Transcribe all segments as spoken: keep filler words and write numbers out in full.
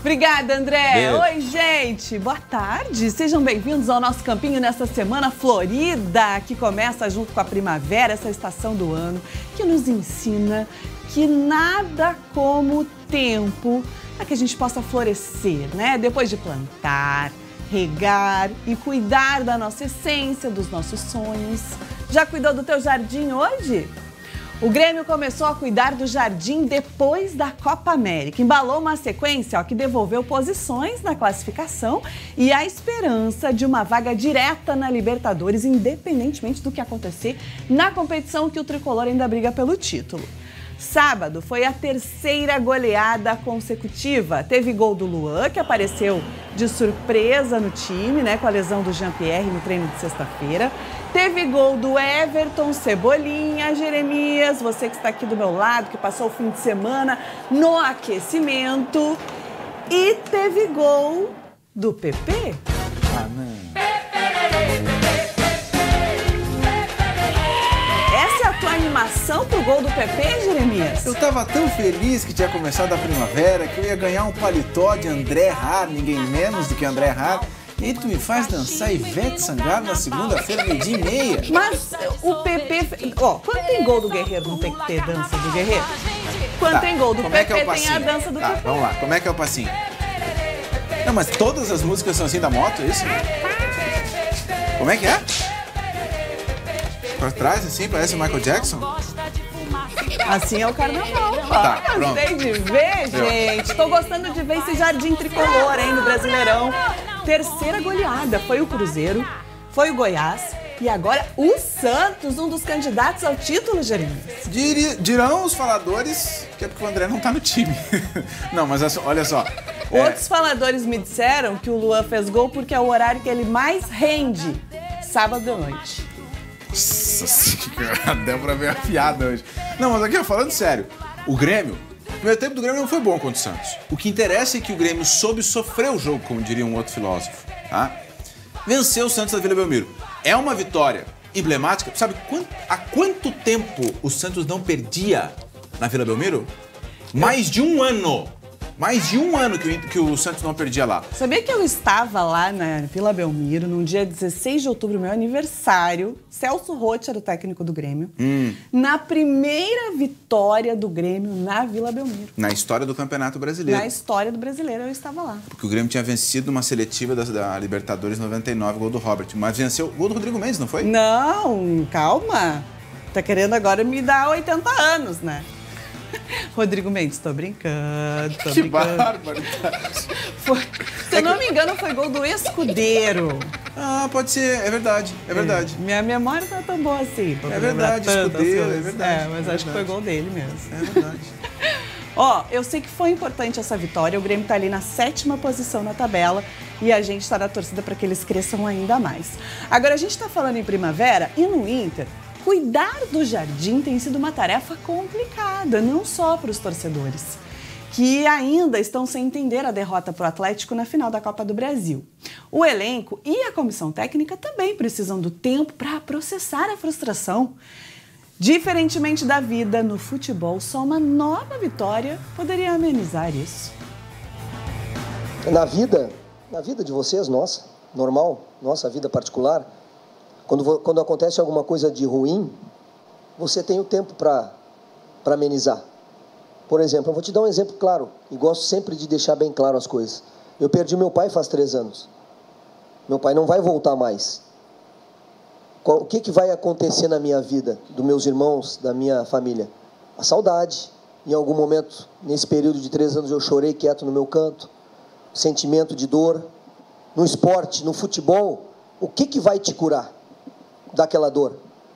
Obrigada, André. Beijo. Oi, gente. Boa tarde. Sejam bem-vindos ao nosso campinho nessa semana florida, que começa junto com a primavera, essa estação do ano, que nos ensina que nada como o tempo para que a gente possa florescer, né? Depois de plantar, regar e cuidar da nossa essência, dos nossos sonhos. Já cuidou do teu jardim hoje? O Grêmio começou a cuidar do jardim depois da Copa América. Embalou uma sequência ó, que devolveu posições na classificação e a esperança de uma vaga direta na Libertadores, independentemente do que acontecer na competição que o tricolor ainda briga pelo título. Sábado foi a terceira goleada consecutiva. Teve gol do Luan, que apareceu de surpresa no time, né, com a lesão do Jean-Pierre no treino de sexta-feira. Teve gol do Everton, Cebolinha, Jeremias, você que está aqui do meu lado, que passou o fim de semana no aquecimento. E teve gol do Pepe. Ah, essa é a tua animação pro gol do Pepe, Jeremias? Eu tava tão feliz que tinha começado a primavera que eu ia ganhar um paletó de André Rar, ninguém menos do que André Rar. E tu me faz dançar Ivete Sangalo na segunda-feira, meio-dia e meia. Mas o P P... Ó, quando tem gol do Guerreiro, não tem que ter dança do Guerreiro? Quando tá, tem gol do P P, é é tem a dança do tá, P P. Vamos lá, como é que é o passinho? Não, mas todas as músicas são assim da moto, isso? Como é que é? Pra trás, assim, parece o Michael Jackson? Assim é o carnaval, ó. Tá, gostei de ver, gente. Tô gostando de ver esse jardim tricolor, hein, no Brasileirão. Terceira goleada foi o Cruzeiro, foi o Goiás e agora o Santos, um dos candidatos ao título, Jeremias. Dir, dirão os faladores que é porque o André não tá no time. Não, mas olha só. É... Outros faladores me disseram que o Luan fez gol porque é o horário que ele mais rende, sábado à noite. Nossa senhora, deu pra ver a piada hoje. Não, mas aqui, falando sério, o Grêmio, o primeiro tempo do Grêmio não foi bom contra o Santos. O que interessa é que o Grêmio soube sofrer o jogo, como diria um outro filósofo, tá? Venceu o Santos da Vila Belmiro. É uma vitória emblemática. Sabe quant, há quanto tempo o Santos não perdia na Vila Belmiro? Mais de um ano. Mais de um ano que o, que o Santos não perdia lá. Sabia que eu estava lá na Vila Belmiro, num dia dezesseis de outubro, meu aniversário. Celso Roth era o técnico do Grêmio. Hum. Na primeira vitória do Grêmio na Vila Belmiro. Na história do Campeonato Brasileiro. Na história do Brasileiro, eu estava lá. Porque o Grêmio tinha vencido uma seletiva da, da Libertadores noventa e nove, gol do Robert. Mas venceu o gol do Rodrigo Mendes, não foi? Não, calma. Tá querendo agora me dar oitenta anos, né? Rodrigo Mendes, tô brincando, tô que brincando. Que barbaridade. Foi, se eu não me engano, foi gol do Escudeiro. Ah, pode ser, é verdade, é verdade. É, minha memória não é tão boa assim. É verdade, Escudeiro, é verdade. É, mas é acho verdade. Que foi gol dele mesmo. É verdade. Ó, eu sei que foi importante essa vitória, o Grêmio tá ali na sétima posição na tabela e a gente tá na torcida para que eles cresçam ainda mais. Agora, a gente tá falando em primavera e no Inter... Cuidar do jardim tem sido uma tarefa complicada, não só para os torcedores, que ainda estão sem entender a derrota para o Atlético na final da Copa do Brasil. O elenco e a comissão técnica também precisam do tempo para processar a frustração. Diferentemente da vida, no futebol, só uma nova vitória poderia amenizar isso. Na vida, na vida de vocês, nossa, normal, nossa vida particular, Quando, quando acontece alguma coisa de ruim, você tem o tempo para amenizar. Por exemplo, eu vou te dar um exemplo claro, e gosto sempre de deixar bem claro as coisas. Eu perdi meu pai faz três anos. Meu pai não vai voltar mais. Qual, o que, que vai acontecer na minha vida, dos meus irmãos, da minha família? A saudade. Em algum momento, nesse período de três anos, eu chorei quieto no meu canto. Sentimento de dor. No esporte, no futebol, o que, que vai te curar daquela dor?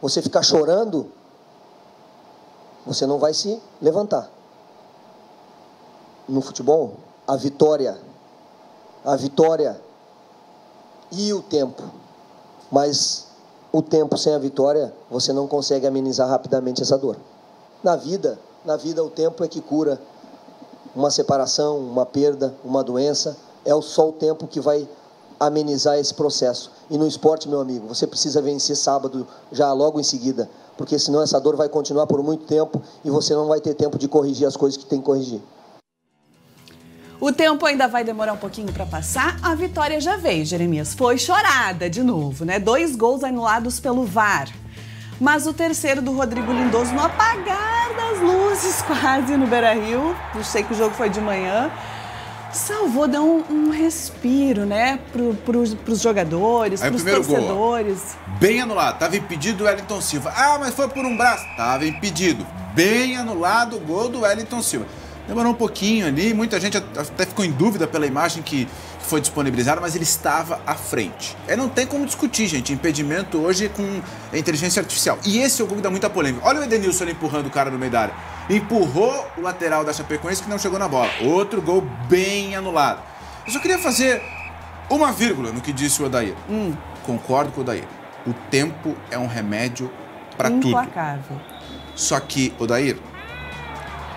Você ficar chorando, você não vai se levantar. No futebol, a vitória, a vitória e o tempo. Mas o tempo sem a vitória, você não consegue amenizar rapidamente essa dor. Na vida, na vida o tempo é que cura uma separação, uma perda, uma doença. É só o tempo que vai amenizar esse processo. E no esporte, meu amigo, você precisa vencer sábado já logo em seguida, porque senão essa dor vai continuar por muito tempo e você não vai ter tempo de corrigir as coisas que tem que corrigir. O tempo ainda vai demorar um pouquinho para passar. A vitória já veio, Jeremias. Foi chorada de novo, né? Dois gols anulados pelo V A R. Mas o terceiro do Rodrigo Lindoso no apagar das luzes, quase, no Beira-Rio. Eu sei que o jogo foi de manhã. Salvou, deu um, um respiro, né? Pro, pro, pros jogadores, aí, pros torcedores. Gol, bem anulado. Tava impedido o Wellington Silva. Ah, mas foi por um braço. Tava impedido. Bem anulado o gol do Wellington Silva. Demorou um pouquinho ali, muita gente até ficou em dúvida pela imagem que foi disponibilizada, mas ele estava à frente. É, não tem como discutir, gente, impedimento hoje com a inteligência artificial. E esse é o gol que dá muita polêmica. Olha o Edenilson ali empurrando o cara no meio da área. Empurrou o lateral da Chapecoense que não chegou na bola. Outro gol bem anulado. Eu só queria fazer uma vírgula no que disse o Odair. Hum. Concordo com o Odair. O tempo é um remédio para tudo. Implacável. Só que, Odair...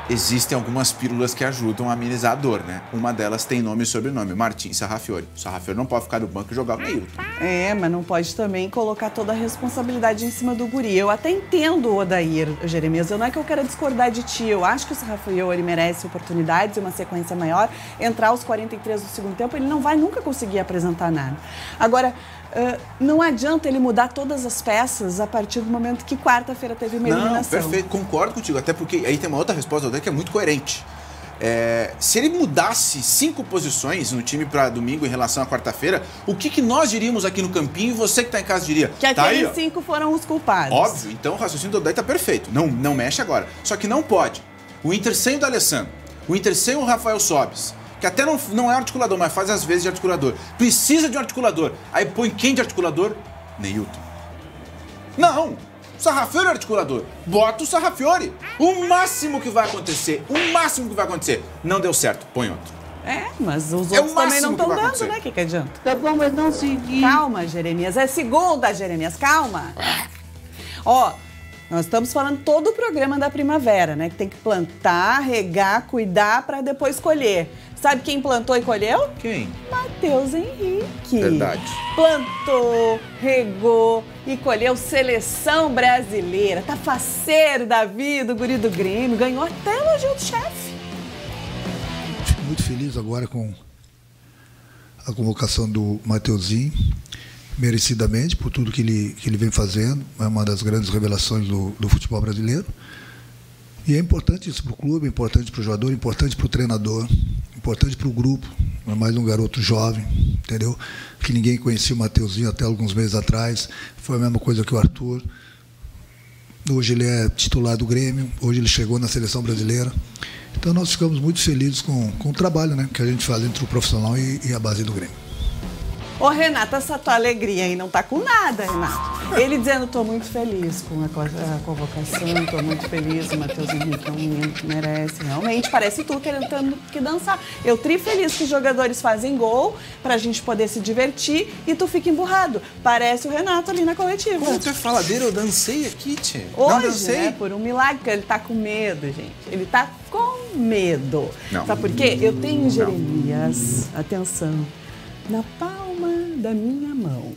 Existem algumas pílulas que ajudam a amenizar a dor, né? Uma delas tem nome e sobrenome, Martín Sarrachiore. O Sarrafiori não pode ficar no banco e jogar o Neilton. É, mas não pode também colocar toda a responsabilidade em cima do guri. Eu até entendo, Odair, Jeremias, eu não é que eu quero discordar de ti. Eu acho que o Sarrafiori merece oportunidades e uma sequência maior. Entrar aos quarenta e três do segundo tempo, ele não vai nunca conseguir apresentar nada. Agora... Uh, não adianta ele mudar todas as peças a partir do momento que quarta-feira teve uma eliminação. Não, perfeito, concordo contigo, até porque aí tem uma outra resposta que é muito coerente. É, se ele mudasse cinco posições no time para domingo em relação à quarta-feira, o que, que nós diríamos aqui no campinho e você que está em casa diria? Que tá aqueles aí, cinco foram os culpados. Óbvio, então o raciocínio do Dodai está perfeito, não, não mexe agora. Só que não pode. O Inter sem o Dalessandro, o Inter sem o Rafael Sobis, que até não, não é articulador, mas faz às vezes de articulador. Precisa de um articulador. Aí põe quem de articulador? Neilton. Não! O Sarrafiori é articulador. Bota o Sarrafiori. O máximo que vai acontecer, o máximo que vai acontecer. Não deu certo, põe outro. É, mas os outros é também não estão dando, acontecer. né? O que, que adianta? Tá bom, mas não seguir. Calma, Jeremias. É segundo da Jeremias, calma. Ó... Nós estamos falando todo o programa da primavera, né? Que tem que plantar, regar, cuidar para depois colher. Sabe quem plantou e colheu? Quem? Matheus Henrique. Verdade. Plantou, regou e colheu seleção brasileira. Tá faceiro da vida, o guri do Grêmio. Ganhou até elogio do chefe. Fico muito feliz agora com a convocação do Matheusinho. Merecidamente, por tudo que ele, que ele vem fazendo, é uma das grandes revelações do, do futebol brasileiro. E é importante isso para o clube, é importante para o jogador, é importante para o treinador, é importante para o grupo. É mais um garoto jovem, entendeu? Que ninguém conhecia o Matheusinho até alguns meses atrás. Foi a mesma coisa que o Arthur. Hoje ele é titular do Grêmio, hoje ele chegou na seleção brasileira. Então nós ficamos muito felizes com, com o trabalho, né, que a gente faz entre o profissional e, e a base do Grêmio. Ô, Renato, essa tua alegria aí não tá com nada, Renato. Ele dizendo, tô muito feliz com a, co a convocação, tô muito feliz, o Matheus Henrique é um menino que merece. Realmente, parece tu querendo que dançar. Eu tri feliz que os jogadores fazem gol pra gente poder se divertir e tu fica emburrado. Parece o Renato ali na coletiva. Pô, tu é faladeira, eu dancei aqui, tchê. Hoje, não dancei. Né, por um milagre, ele tá com medo, gente. Ele tá com medo. Não. Sabe por quê? Eu tenho Jeremias, atenção, na palma da minha mão.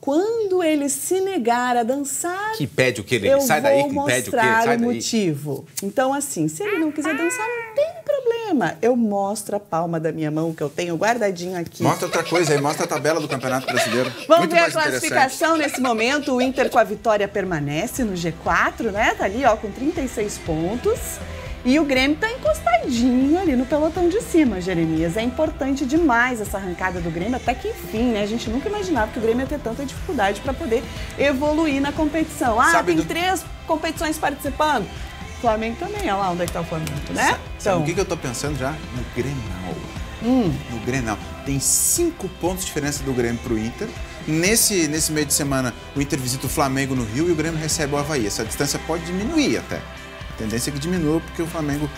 Quando ele se negar a dançar... Que pede o quê? Ele? Sai daí, que pede o quê? Sai daí. Motivo. Então, assim, se ele não quiser dançar, não tem problema. Eu mostro a palma da minha mão, que eu tenho guardadinho aqui. Mostra outra coisa aí, mostra a tabela do Campeonato Brasileiro. Vamos ver a classificação nesse momento. O Inter com a vitória permanece no G quatro, né? Tá ali, ó, com trinta e seis pontos. E o Grêmio tá encostadinho ali no pelotão de cima, Jeremias. É importante demais essa arrancada do Grêmio, até que enfim, né? A gente nunca imaginava que o Grêmio ia ter tanta dificuldade para poder evoluir na competição. Ah, sabe, tem do... três competições participando. O Flamengo também, olha lá onde é que tá o Flamengo, né? Sabe, então... sabe o que, que eu tô pensando já? No Grenal. Hum. No Grenal. Tem cinco pontos de diferença do Grêmio pro Inter. Nesse, nesse meio de semana, o Inter visita o Flamengo no Rio e o Grêmio recebe o Avaí. Essa distância pode diminuir até. A tendência é que diminua, porque o Flamengo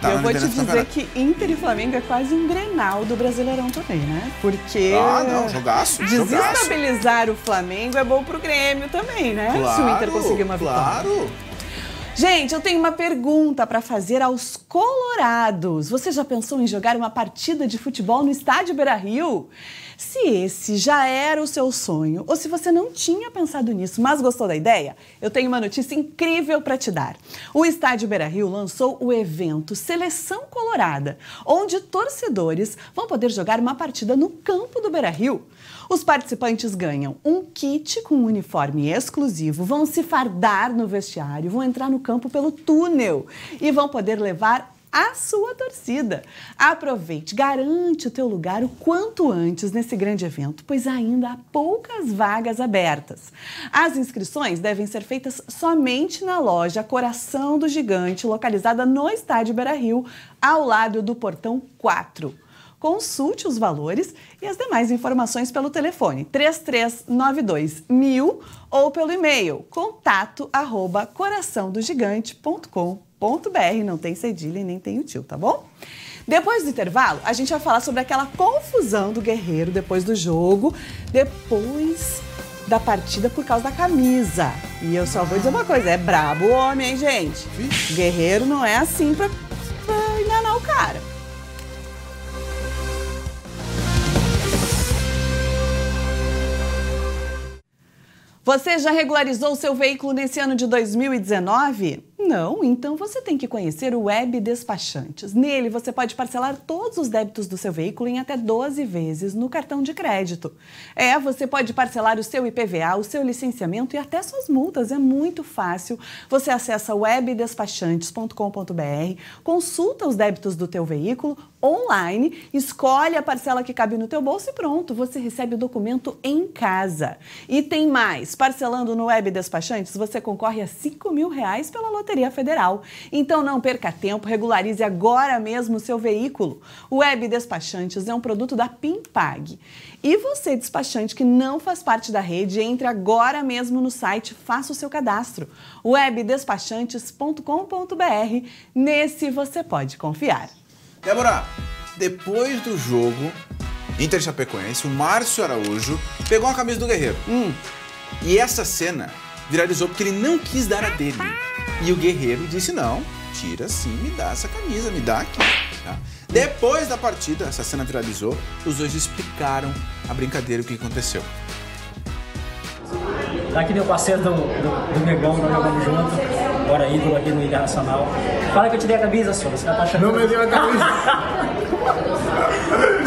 tá na liderança do campeonato. Eu vou te dizer que Inter e Flamengo é quase um Grenal do Brasileirão também, né? Porque... Ah, não, jogaço, desestabilizar jogaço. O Flamengo é bom pro Grêmio também, né? Claro, se o Inter conseguir uma vitória. Claro! Gente, eu tenho uma pergunta para fazer aos colorados. Você já pensou em jogar uma partida de futebol no estádio Beira-Rio? Se esse já era o seu sonho, ou se você não tinha pensado nisso, mas gostou da ideia, eu tenho uma notícia incrível para te dar. O estádio Beira-Rio lançou o evento Seleção Colorada, onde torcedores vão poder jogar uma partida no campo do Beira-Rio. Os participantes ganham um kit com um uniforme exclusivo, vão se fardar no vestiário, vão entrar no campo pelo túnel e vão poder levar a sua torcida. Aproveite, garante o teu lugar o quanto antes nesse grande evento, pois ainda há poucas vagas abertas. As inscrições devem ser feitas somente na loja Coração do Gigante, localizada no estádio Beira-Rio, ao lado do portão quatro. Consulte os valores e as demais informações pelo telefone três três nove dois mil ou pelo e-mail contato arroba coração do gigante ponto com ponto br. Não tem cedilha e nem tem o tio, tá bom? Depois do intervalo, a gente vai falar sobre aquela confusão do Guerreiro depois do jogo, depois da partida por causa da camisa. E eu só vou dizer uma coisa, é brabo o homem, hein, gente? O Guerreiro não é assim pra, pra enganar o cara. Você já regularizou seu veículo nesse ano de dois mil e dezenove? Não? Então você tem que conhecer o Web Despachantes. Nele você pode parcelar todos os débitos do seu veículo em até doze vezes no cartão de crédito. É, você pode parcelar o seu I P V A, o seu licenciamento e até suas multas. É muito fácil. Você acessa web despachantes ponto com ponto br, consulta os débitos do teu veículo online, escolhe a parcela que cabe no teu bolso e pronto, você recebe o documento em casa. E tem mais, parcelando no Web Despachantes, você concorre a cinco mil reais pela Loteria Federal. Então não perca tempo, regularize agora mesmo o seu veículo. O Web Despachantes é um produto da Pimpag. E você, despachante que não faz parte da rede, entre agora mesmo no site, faça o seu cadastro. web despachantes ponto com ponto br, nesse você pode confiar. Débora, depois do jogo Inter Chapecoense, o Márcio Araújo pegou a camisa do Guerreiro. Hum. E essa cena viralizou porque ele não quis dar a dele. E o Guerreiro disse, não, tira sim, me dá essa camisa, me dá aqui. Tá? Depois da partida, essa cena viralizou, os dois explicaram a brincadeira, o que aconteceu. Tá aqui meu parceiro do, do, do Negão, nós jogamos junto. Agora ídolo aqui no Internacional. Fala que eu te dei a camisa, senhor. Você tá achando... Não me deu a camisa.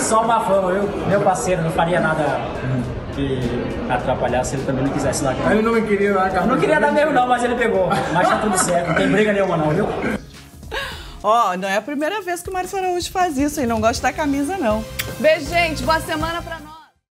Só uma fama, eu, meu parceiro, não faria nada que atrapalhar se ele também não quisesse dar a camisa. Ele não me queria dar a camisa. Não queria dar mesmo não, mas ele pegou. Mas tá tudo certo, não tem briga nenhuma não, viu? Ó, oh, não é a primeira vez que o Marcelo Araújo faz isso, ele não gosta da camisa não. Beijo, gente. Boa semana pra nós.